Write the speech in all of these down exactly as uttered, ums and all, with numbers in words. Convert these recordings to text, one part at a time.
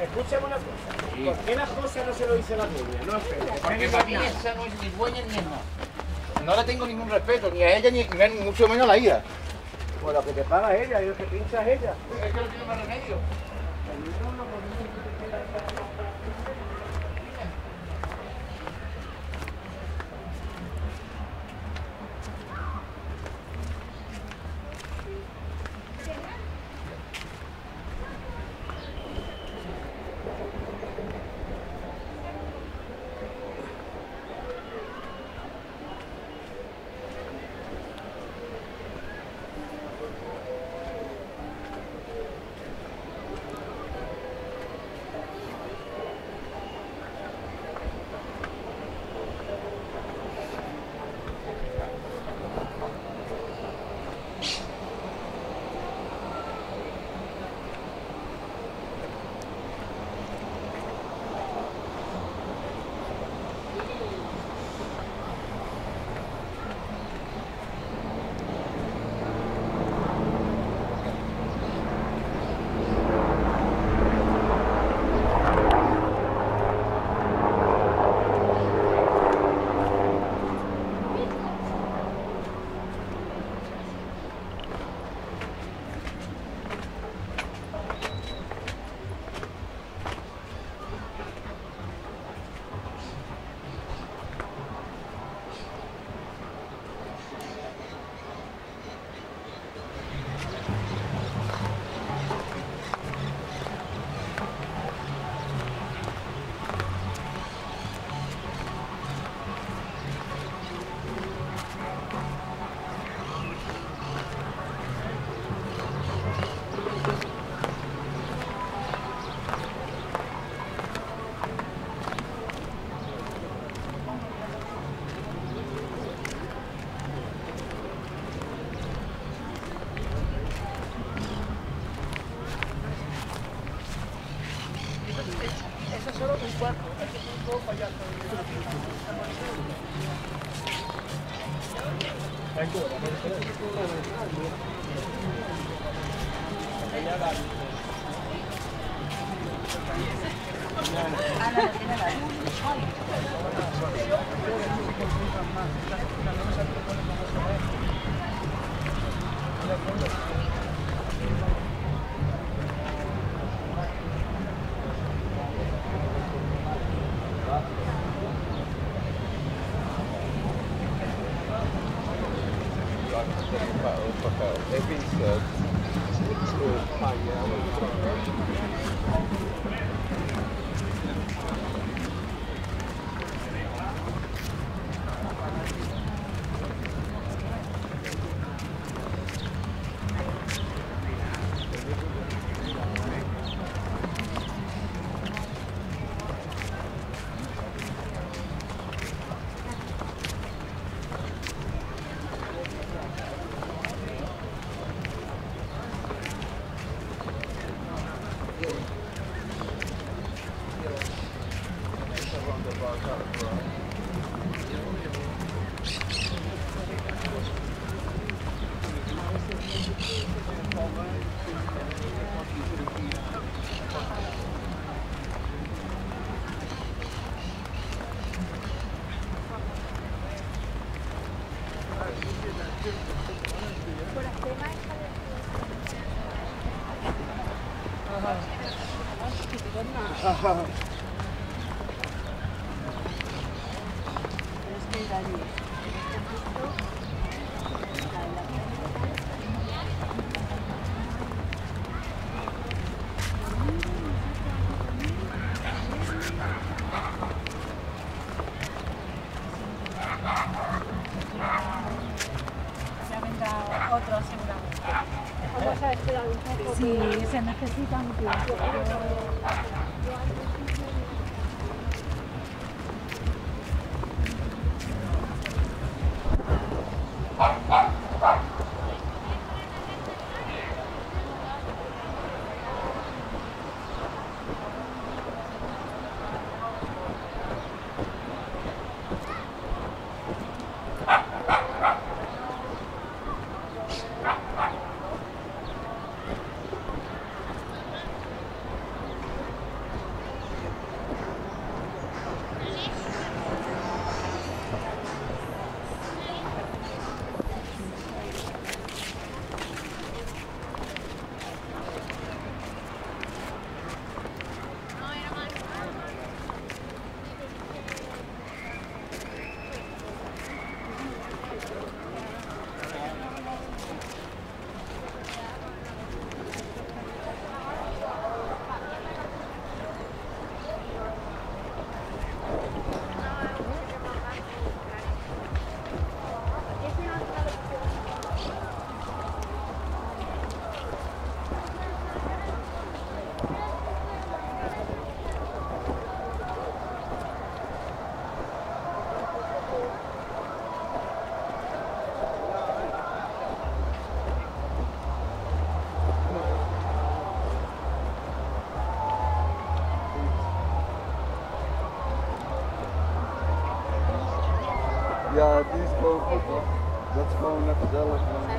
Escúchame una cosa, sí. ¿Por qué las cosas no se lo dice la niña? No, espera. Porque para mí esa no es ni buena ni mala. No le tengo ningún respeto, ni a ella, ni mucho menos a la hija. Pues lo que te paga es ella, y lo que pincha es ella. Pues es que no tiene más remedio. Ja, die is gewoon goed hoor. Dat is gewoon lekker zelf. Gracias.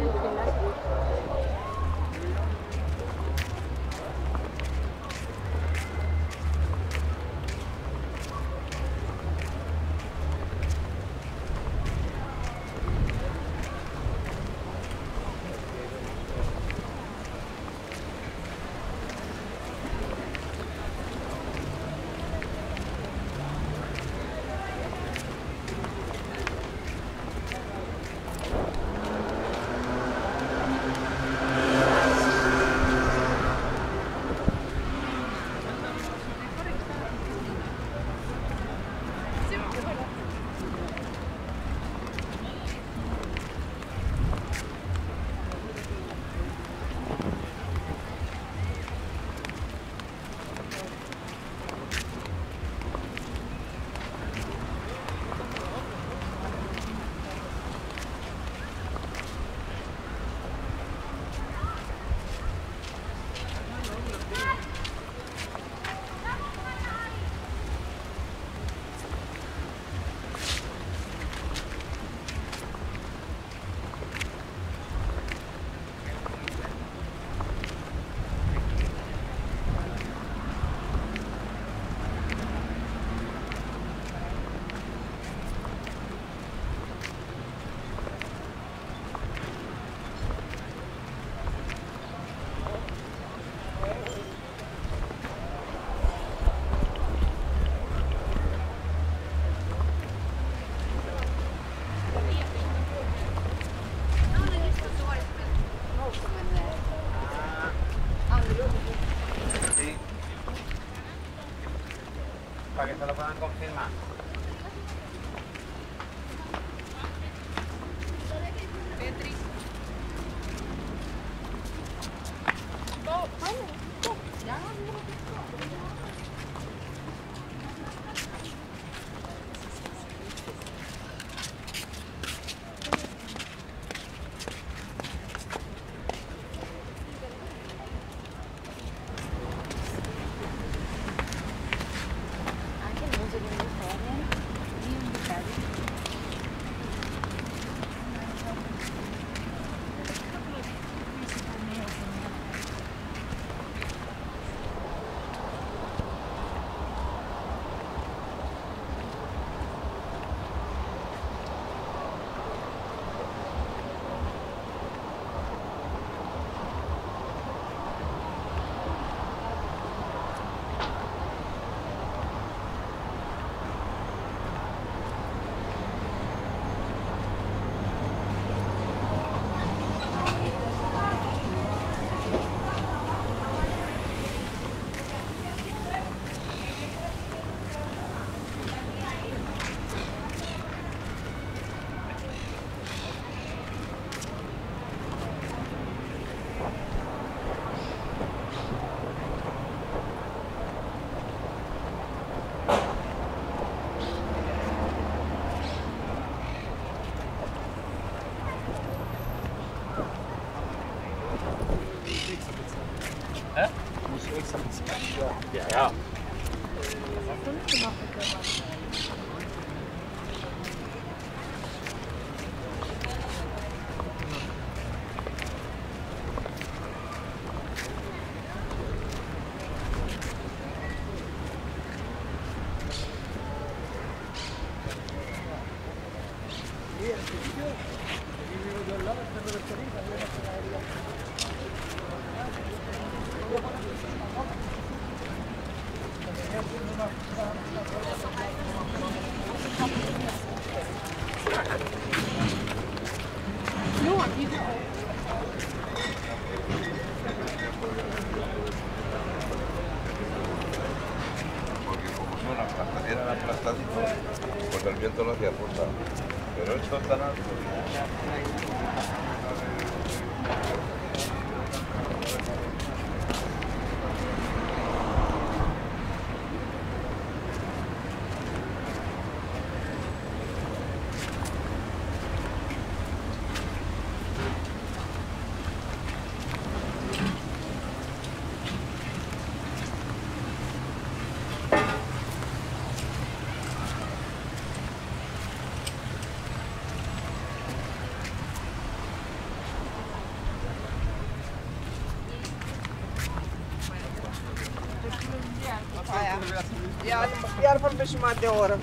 Iar, iar vorbe jumătate de oră.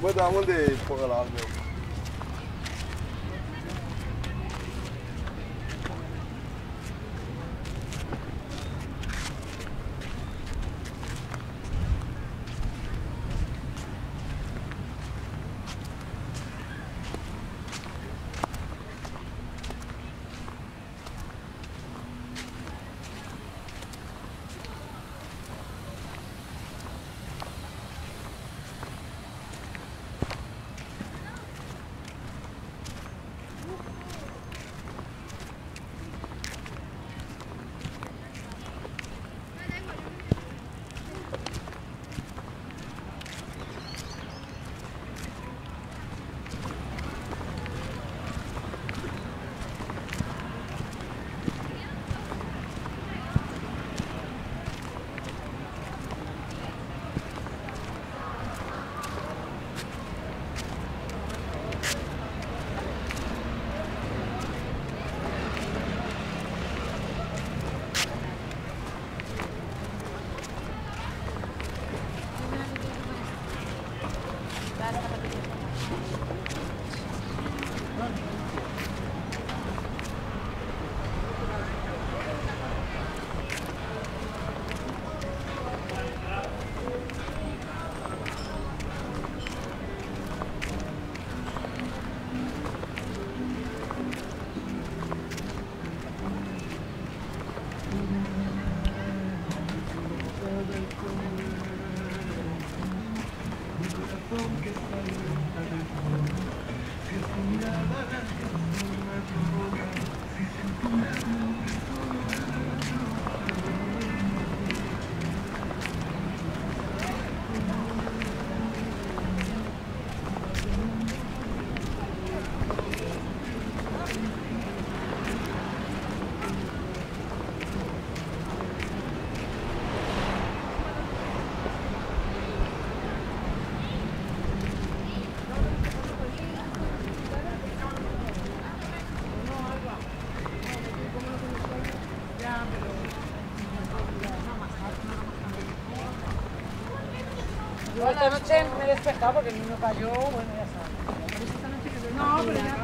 Bă, dar unde e ăla al meu? Esta noche me he despertado porque el niño cayó, bueno, ya sabes. No, pero ya no.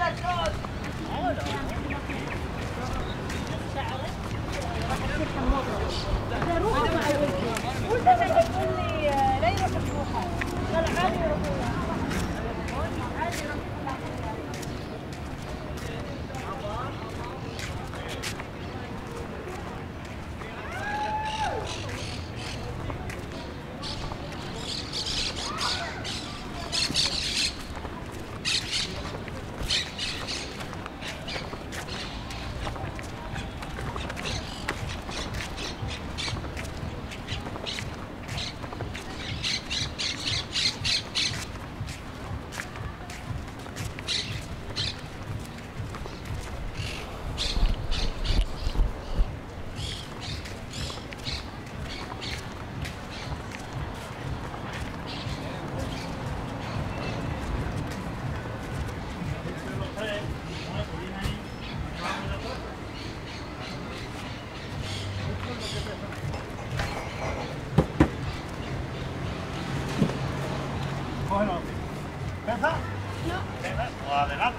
Let's go! bueno. ¿Pesa? No. ¿Pesa? O adelante.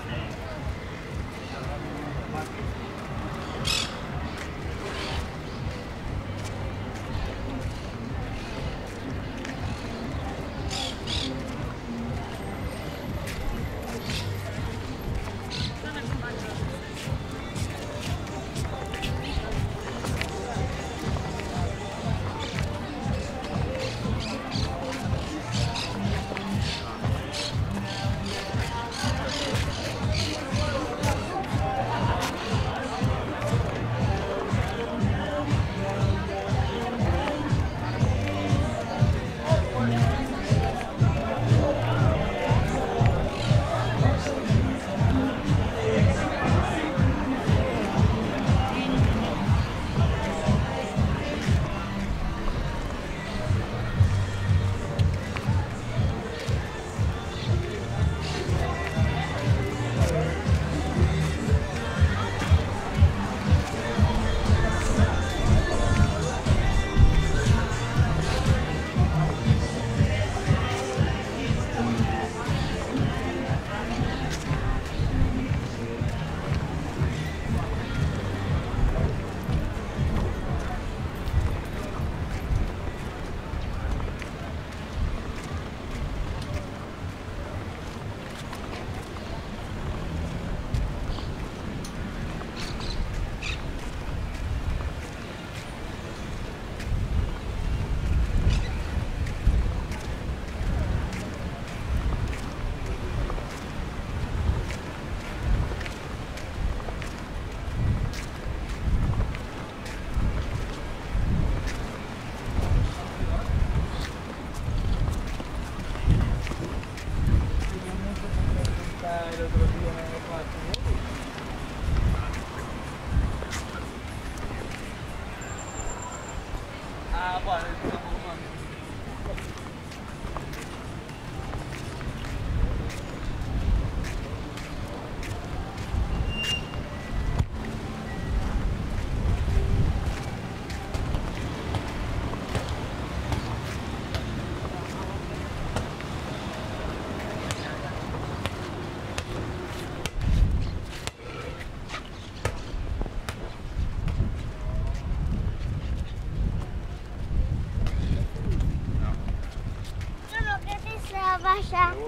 Așa. All right.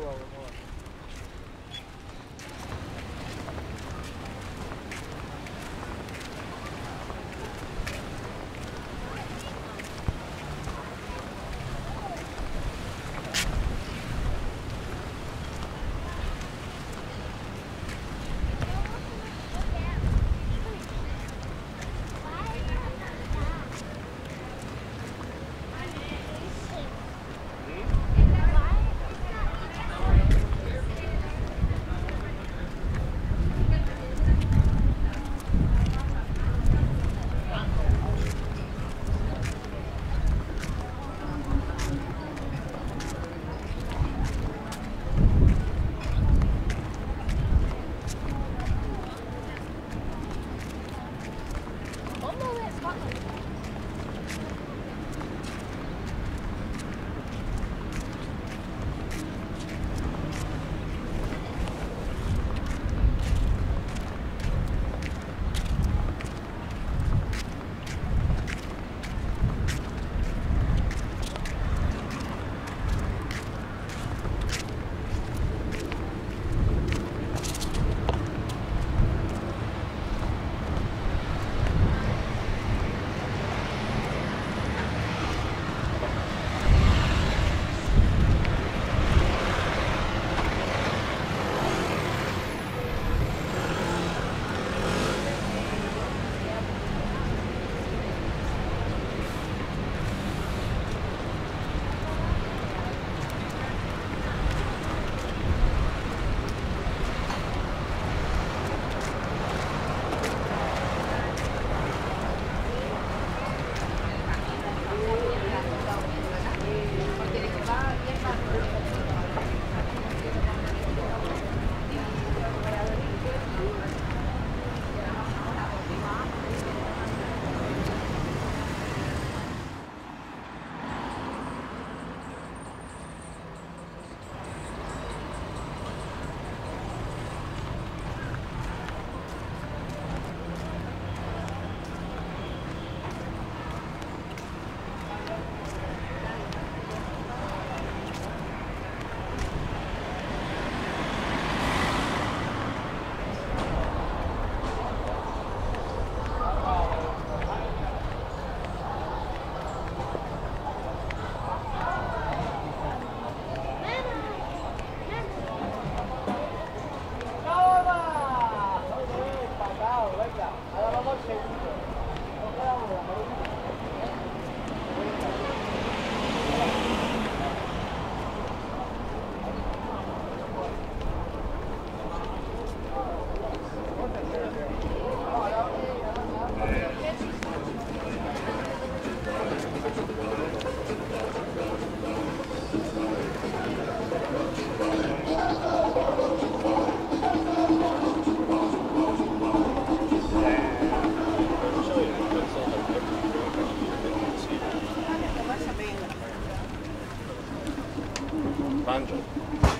banjo.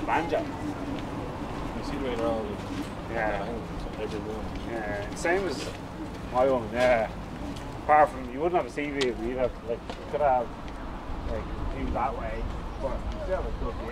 Banjo? You see the way they're all yeah. every room. Yeah, same as my one, yeah. Apart from, you wouldn't have a T V, but you'd have, like, you could have, like, view that way, but you still have a good view.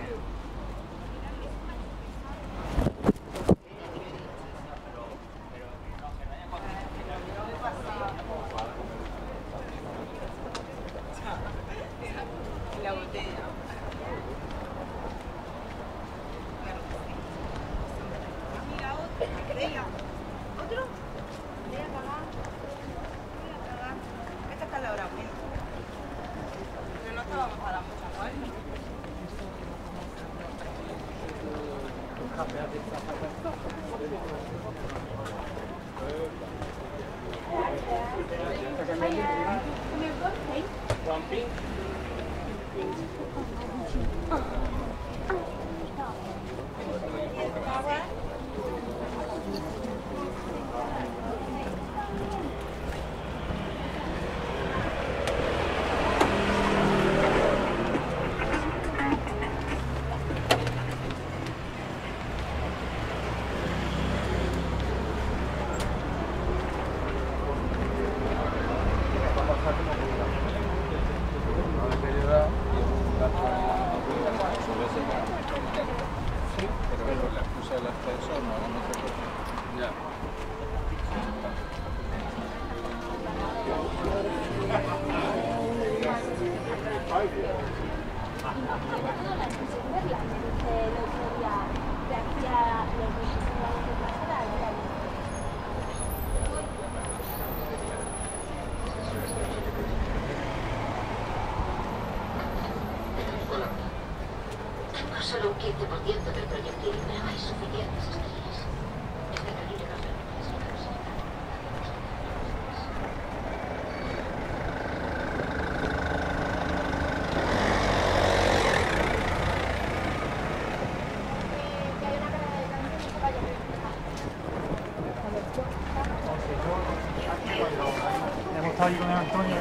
Solo un quince por ciento del proyectil, pero hay suficientes chiquillos. Este calibre nos permite ser auxiliares. Hemos estado allí con el Antonio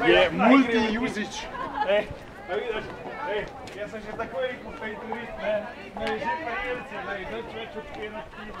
y el multi-usage. Ej, da vidiš, ej, jaz sem še takoj rekel fejtrit, ne, ne že pajelce, da je nič več od ena piva.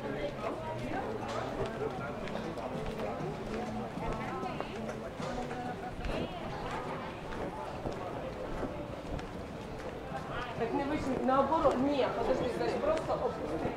Так не вышли, наоборот, нет, подожди, значит, просто опустим. Gracias.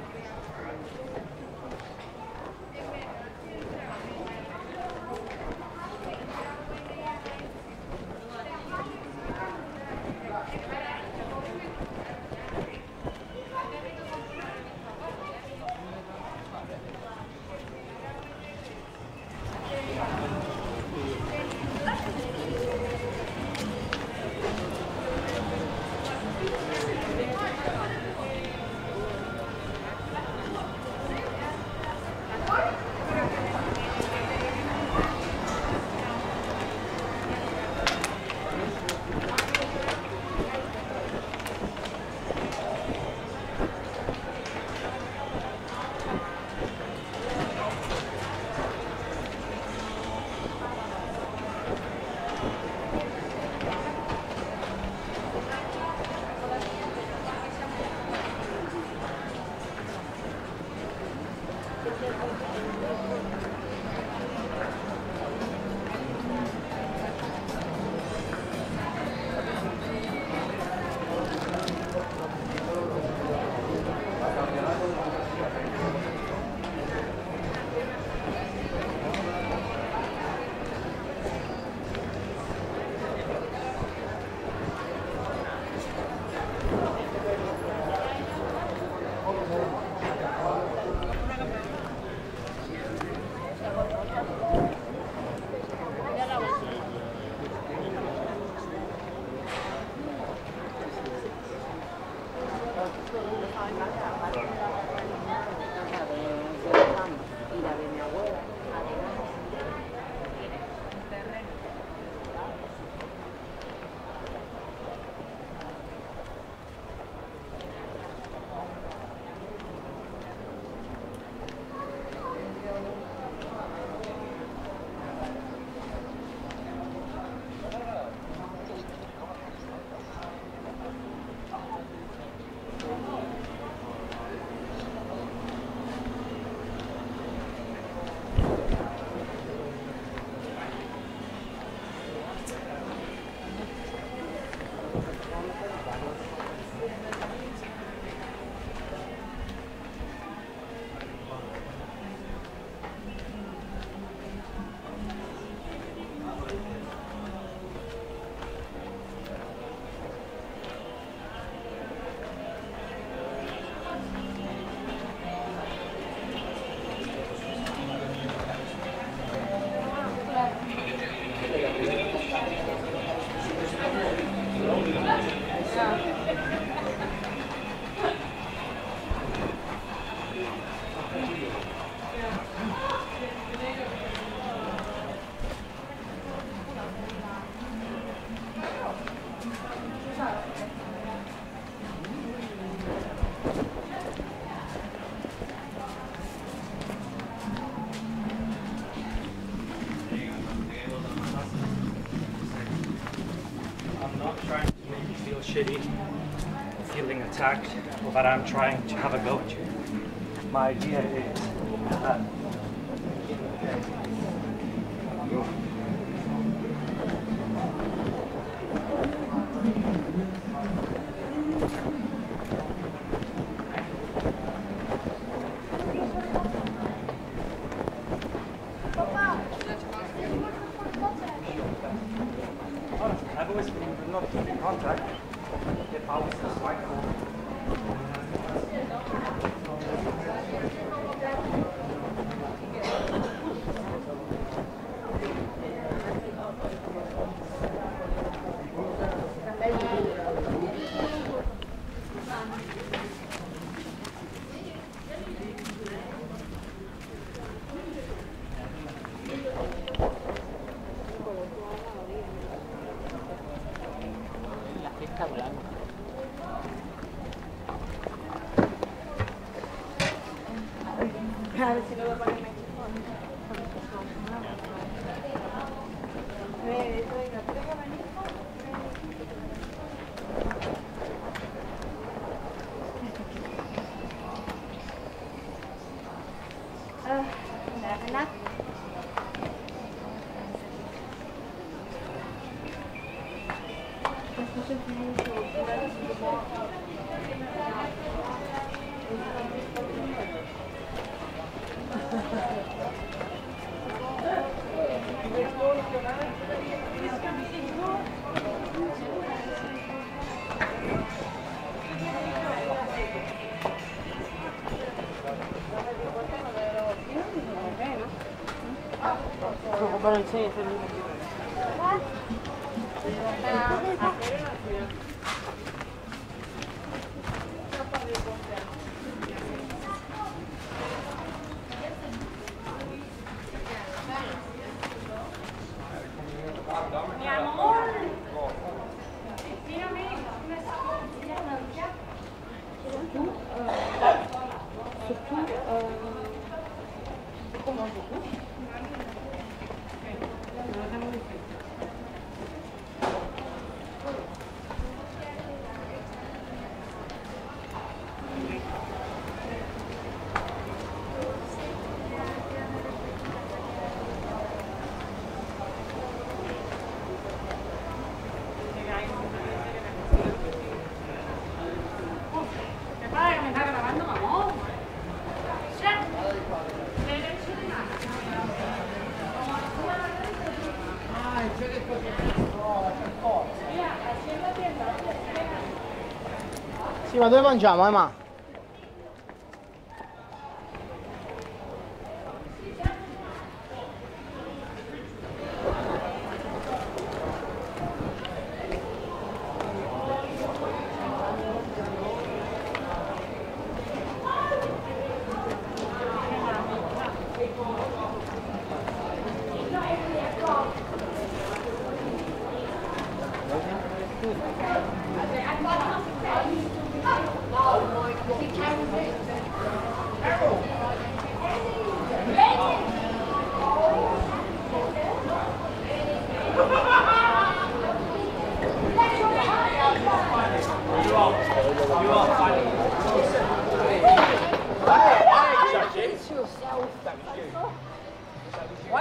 Shitty, feeling attacked, but I'm trying to have a go at you. My idea is that I've always been not to be in contact. If I was the a ver si lo voy a poner. But I'm saying for me. Sì, ma dove mangiamo, eh, ma? Why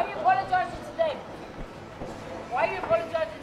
are you apologizing today? Why are you apologizing today?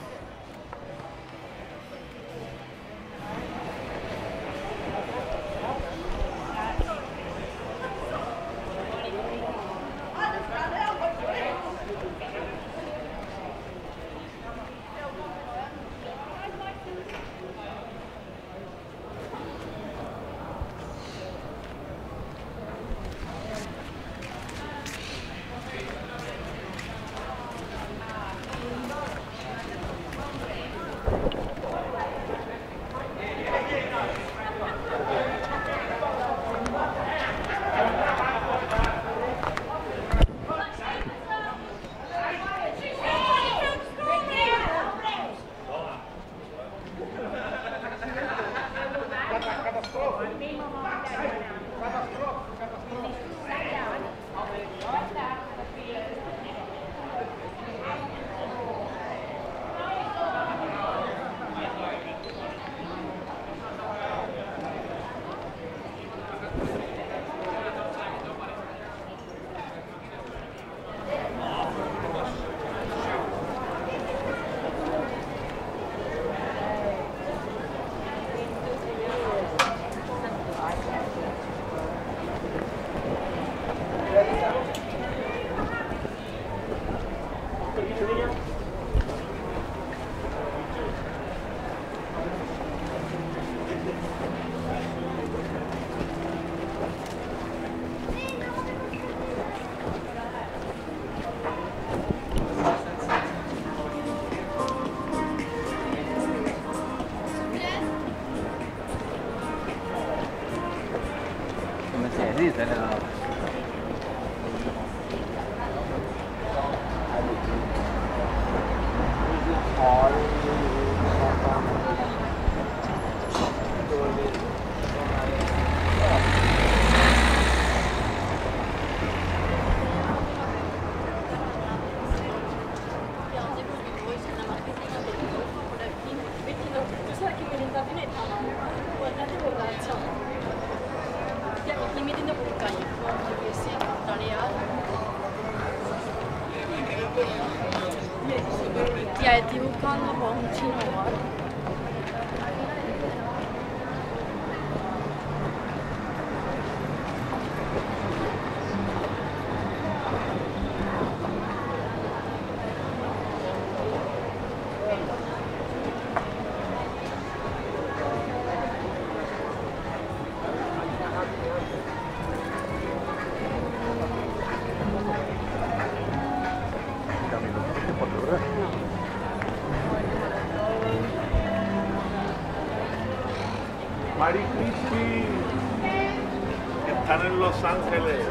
Mari Cristi están en Los Ángeles.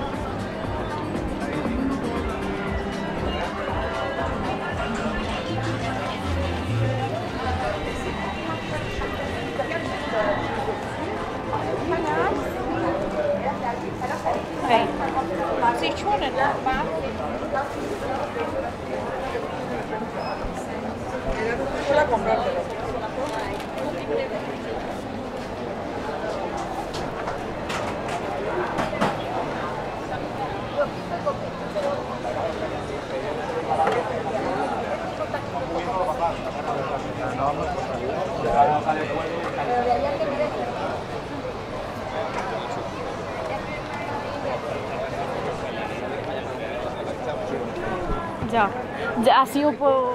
Hey, sie schon in der Bahn? Ya, ya ha sido por...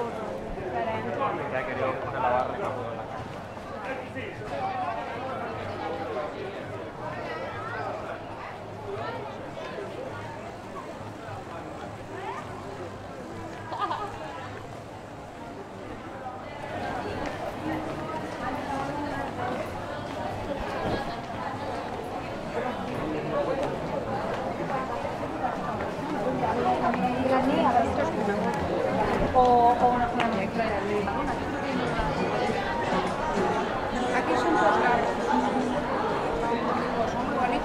Aquí son dos lados. Son muy bonitos.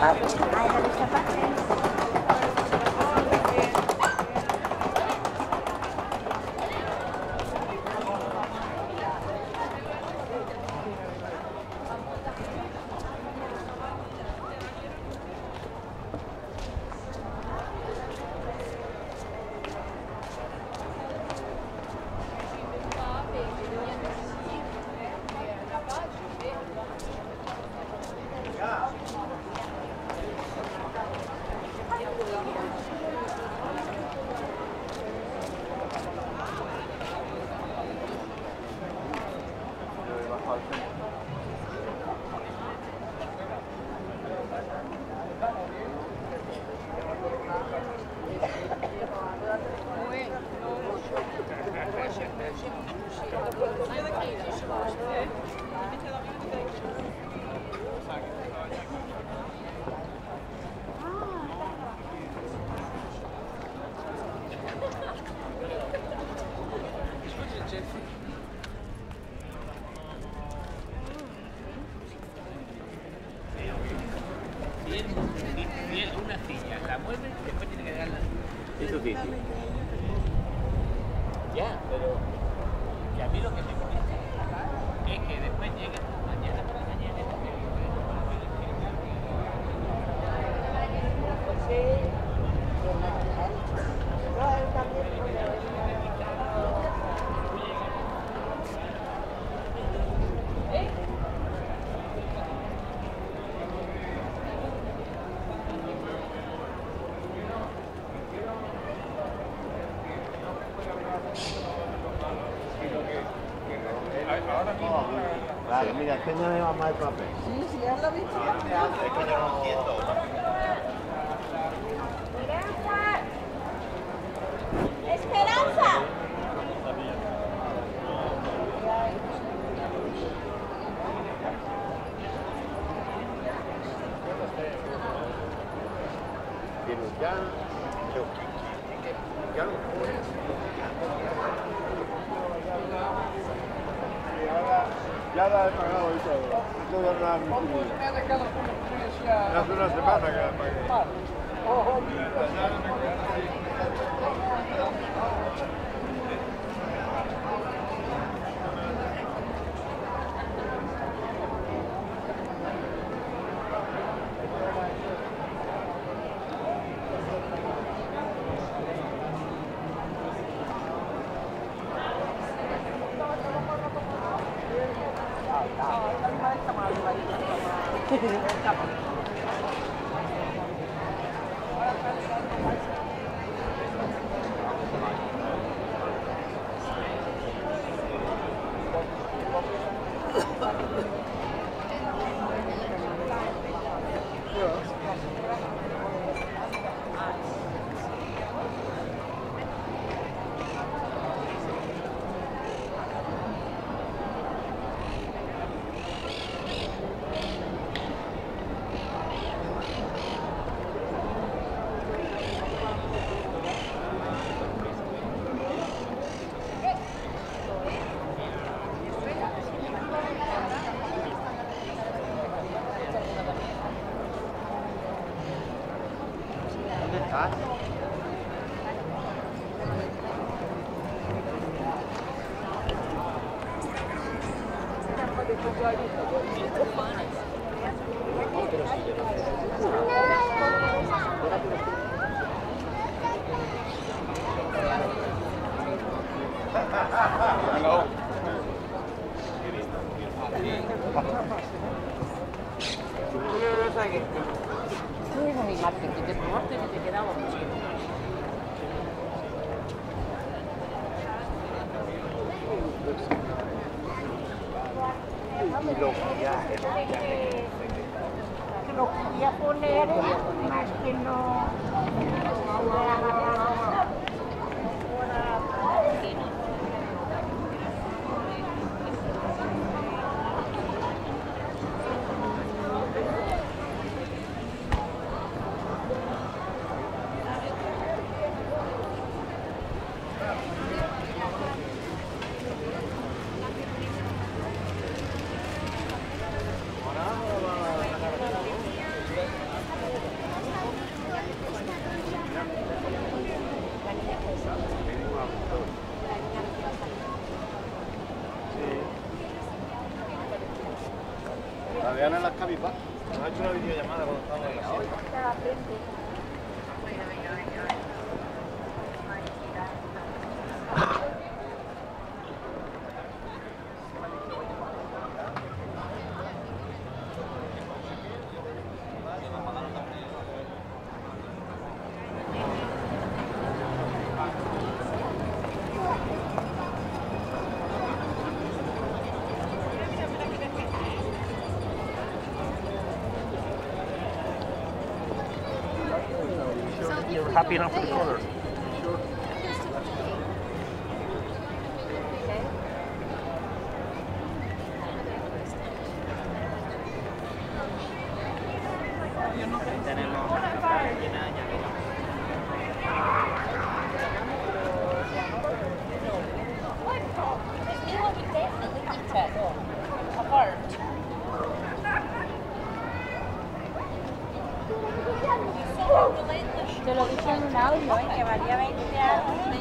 zapatos. Ay, los zapatos. Vale, mira, ¿qué no le va mal el papel? Sí, sí, ya lo he visto. Es que yo no entiendo. ¡Esperanza! ¡Esperanza! Ya, yo, ya lo ya la he pagado y todo. No voy a dar mi dinero. Me ha dejado como precio. Hace una semana que la pagué. Ojo, mira. Gracias. vean en las cabipas. Nos ha hecho una videollamada cuando estábamos en la sierra. You're happy enough with the color? Sure. Te lo dije en un audio, ¿eh? Que valía veinte euros.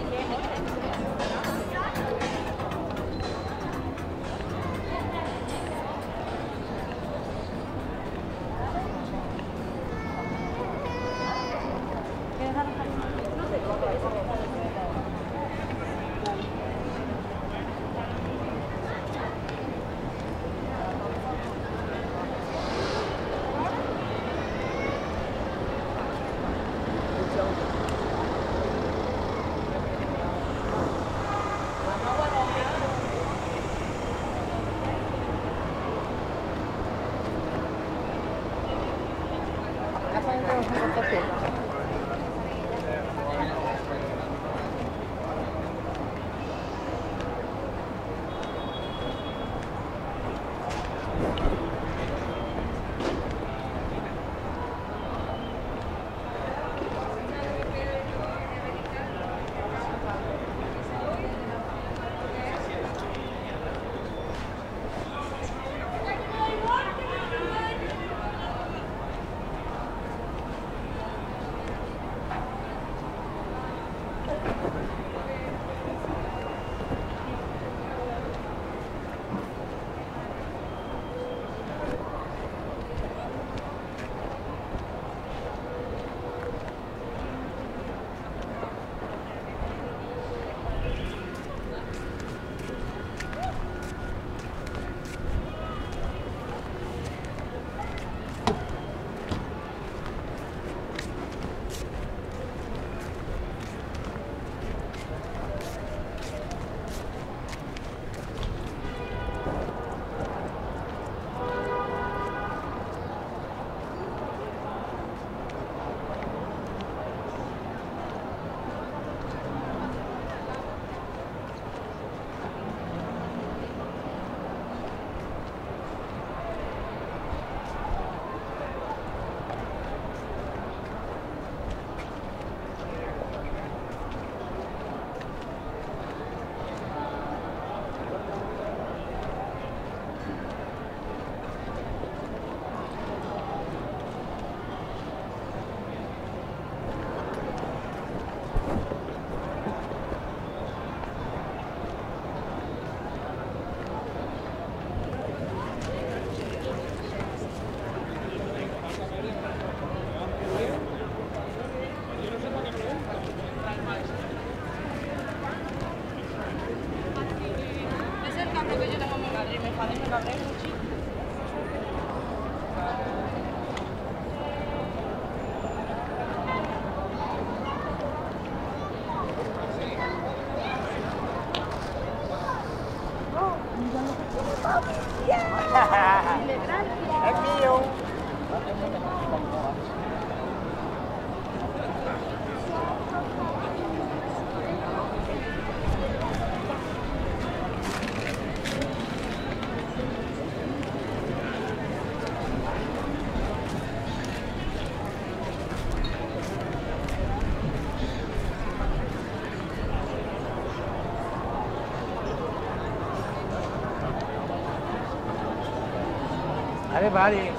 Everybody.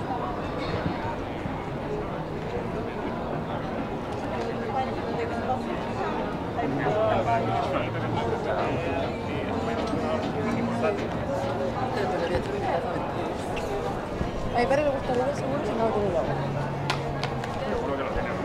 A mi padre le gusta el lobo, seguro que no lo tiene el lobo. Seguro que lo tenemos.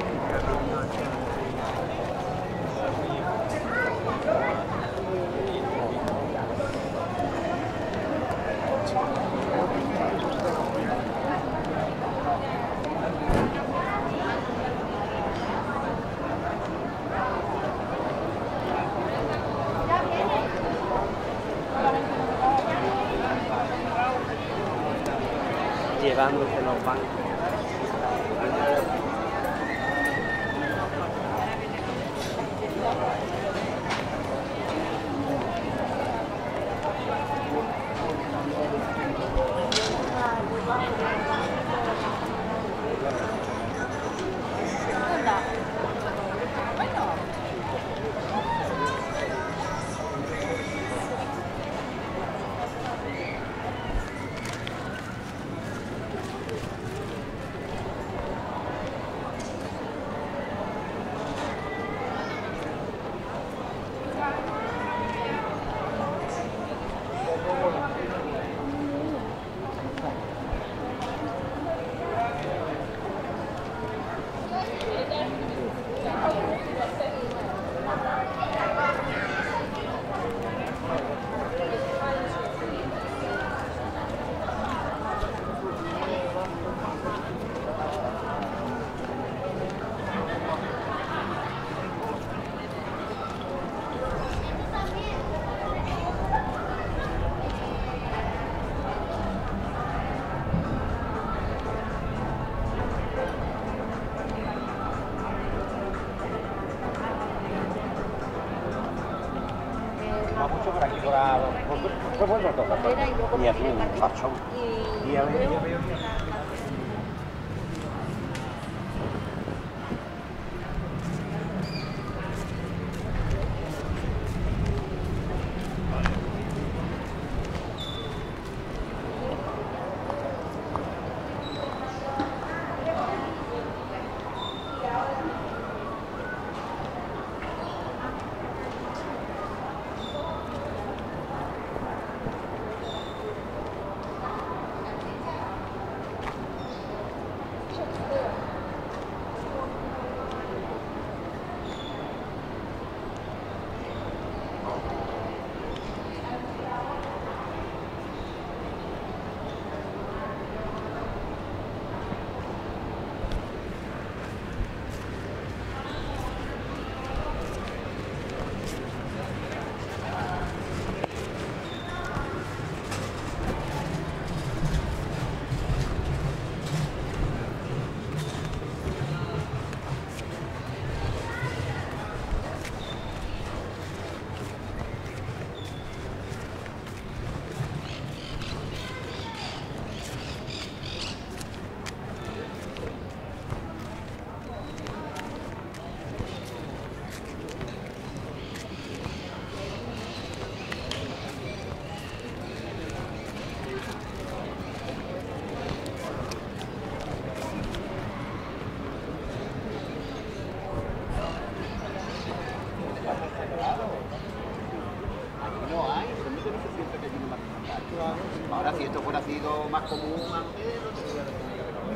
Llevándose los bancos. Y así, fachón. Y a ver, yo veo que... Ahora, si esto fuera sido más común antes, no tendría que tener que haberlo.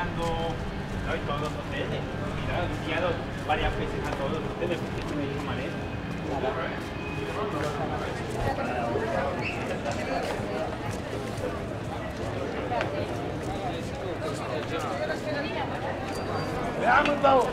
manejando, ¿no? Y todos los hoteles, mira, guiado varias veces a todos los hoteles, porque tiene un mareo. ¡Veamos, vamos!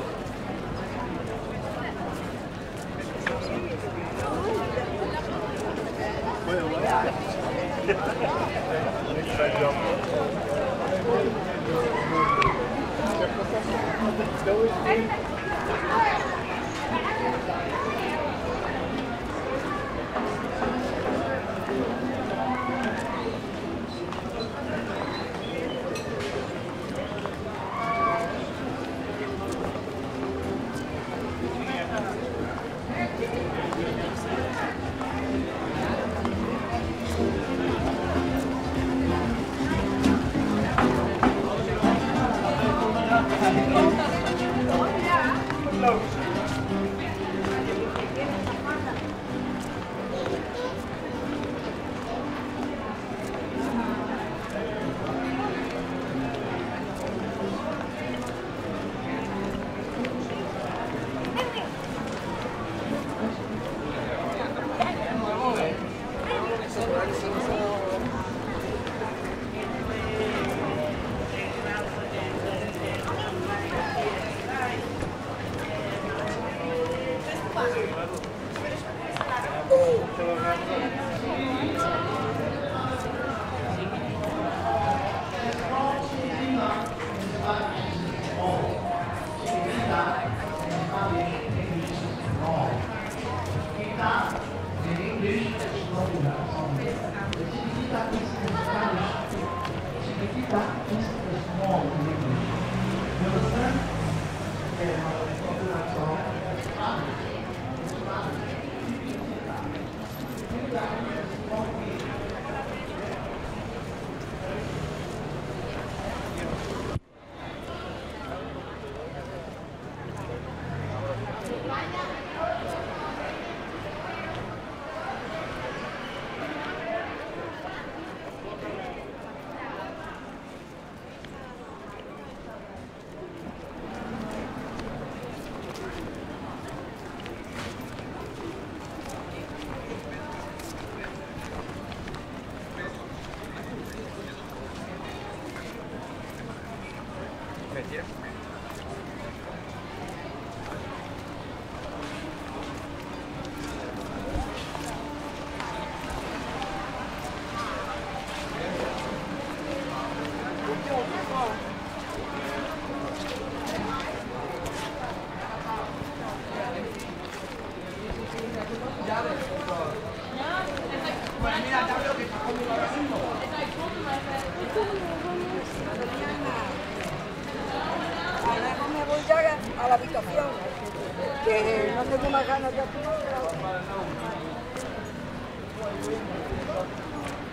Gracias.